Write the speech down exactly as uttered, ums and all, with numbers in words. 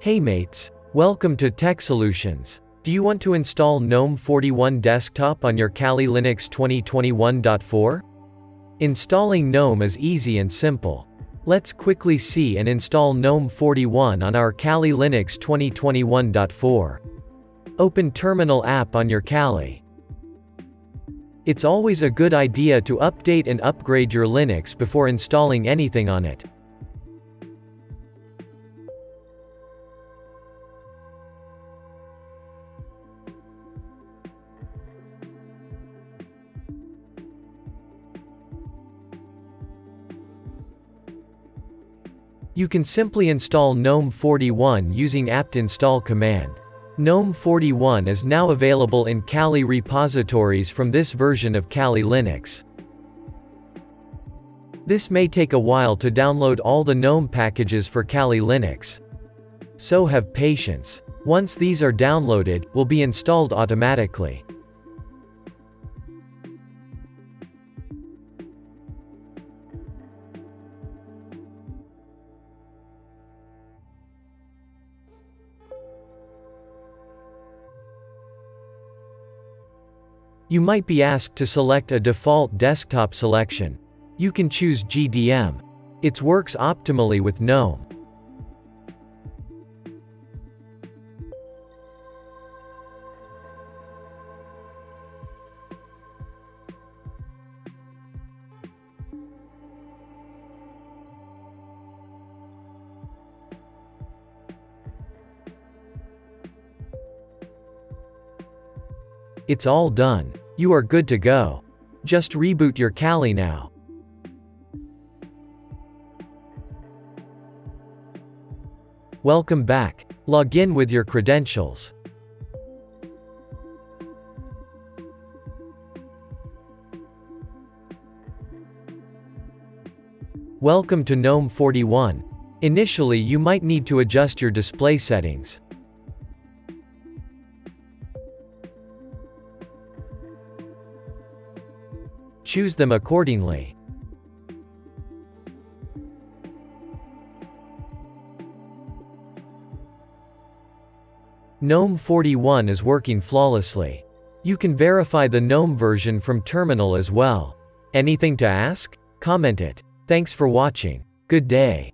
Hey mates, welcome to Tech Solutions. Do you want to install GNOME forty-one desktop on your Kali Linux twenty twenty-one point four? Installing GNOME is easy and simple. Let's quickly see and install GNOME forty-one on our Kali Linux twenty twenty-one point four. Open Terminal app on your Kali. It's always a good idea to update and upgrade your Linux before installing anything on it. You can simply install GNOME forty-one using apt install command. GNOME forty-one is now available in Kali repositories from this version of Kali Linux. This may take a while to download all the GNOME packages for Kali Linux, so have patience. Once these are downloaded, will be installed automatically. You might be asked to select a default desktop selection. You can choose G D M. It works optimally with GNOME. It's all done. You are good to go. Just reboot your Kali now. Welcome back. Log in with your credentials. Welcome to GNOME forty-one. Initially, you might need to adjust your display settings. Choose them accordingly. GNOME forty-one is working flawlessly. You can verify the GNOME version from terminal as well. Anything to ask? Comment it. Thanks for watching. Good day.